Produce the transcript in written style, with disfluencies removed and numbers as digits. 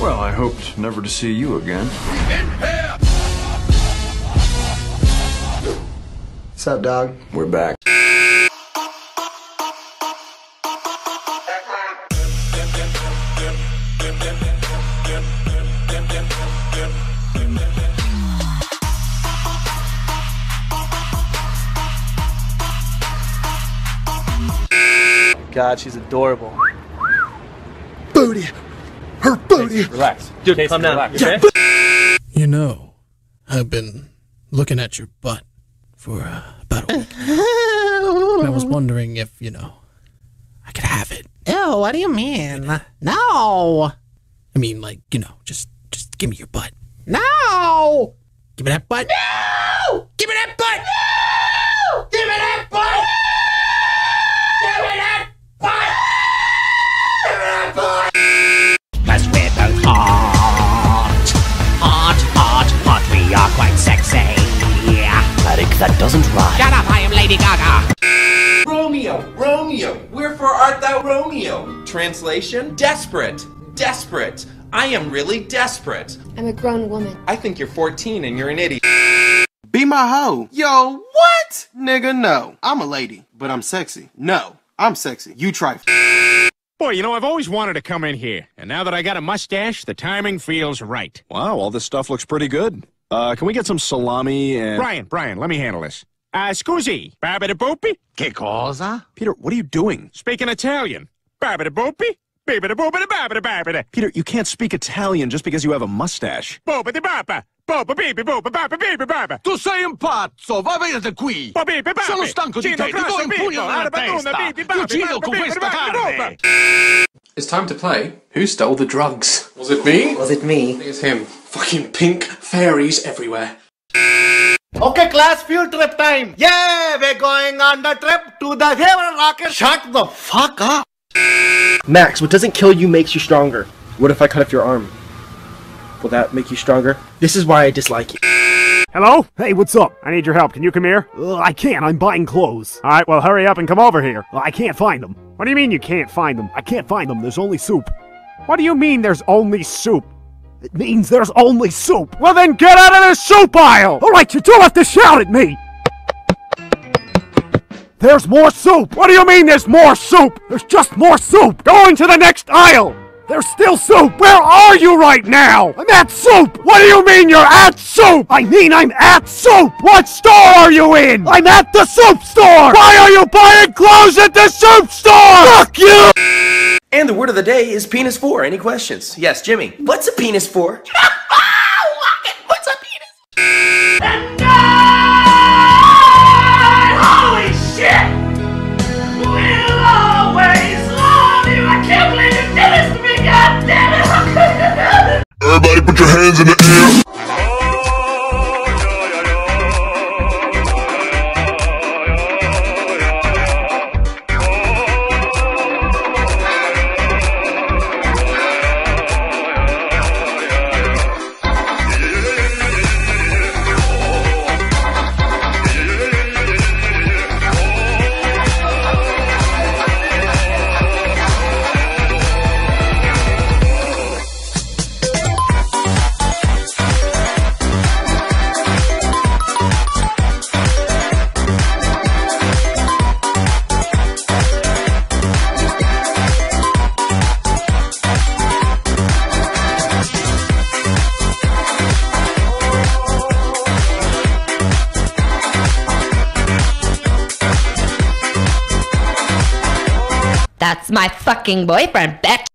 Well, I hoped never to see you again. In here! What's up, dog? We're back. God, she's adorable. Booty! Her booty! Relax. Dude, Casey, calm down. Relax, okay? You know, I've been looking at your butt for about a week. I was wondering if, you know, I could have it. Ew, what do you mean? No! I mean, like, you know, just give me your butt. No! Give me that butt. No! Give me that butt! No! Give me that butt! No! Give me that butt! Cause we're both hot. Hot, hot, hot, we are quite sexy. Eric, that doesn't rhyme. Shut up, I am Lady Gaga. Romeo, Romeo, wherefore art thou Romeo? Translation? Desperate, desperate. I am really desperate. I'm a grown woman. I think you're 14 and you're an idiot. Be my hoe. Yo, what? Nigga, no. I'm a lady, but I'm sexy. No, I'm sexy. You try. Boy, you know, I've always wanted to come in here, and now that I got a mustache, the timing feels right. Wow, all this stuff looks pretty good. Can we get some salami and... Brian, let me handle this. Scusi, babidi-boopy? Che cosa? Peter, what are you doing? Speaking Italian. Babidi-boopy? Babidi-boopity-babidi-babidi. Peter, you can't speak Italian just because you have a mustache. Boopity-boppa. Boopity-boppa-boppa-boppa-boppa-boppa. Tu sei un pazzo, va via da qui. Boopity-boppa. Sono stanco di te, ti do un pugno nella testa. Ti uccido con questa carne. It's time to play Who Stole the Drugs? Was it me? Was it me? I think it's him. Fucking pink fairies everywhere. Okay, class, field trip time. Yeah, we're going on the trip to the Heaven Rocket. Shut the fuck up. Max, what doesn't kill you makes you stronger. What if I cut off your arm? Will that make you stronger? This is why I dislike you. Hello? Hey, what's up? I need your help. Can you come here? I can't. I'm buying clothes. Alright, well, hurry up and come over here. I can't find them. What do you mean you can't find them? I can't find them. There's only soup. What do you mean there's only soup? It means there's only soup. Well, then get out of the soup aisle! Alright, you don't have to shout at me! There's more soup! What do you mean there's more soup? There's just more soup! Go into the next aisle! There's still soup! Where are you right now? I'm at soup! What do you mean you're at soup? I mean I'm at soup! What store are you in? I'm at the soup store! Why are you buying clothes at the soup store? Fuck you! And the word of the day is penis for. Any questions? Yes, Jimmy. What's a penis for? What's a penis? And holy shit! We'll always love you! I can't believe you did this to me! God damn it! How could you do this? Everybody put your hands in the air! That's my fucking boyfriend, bitch!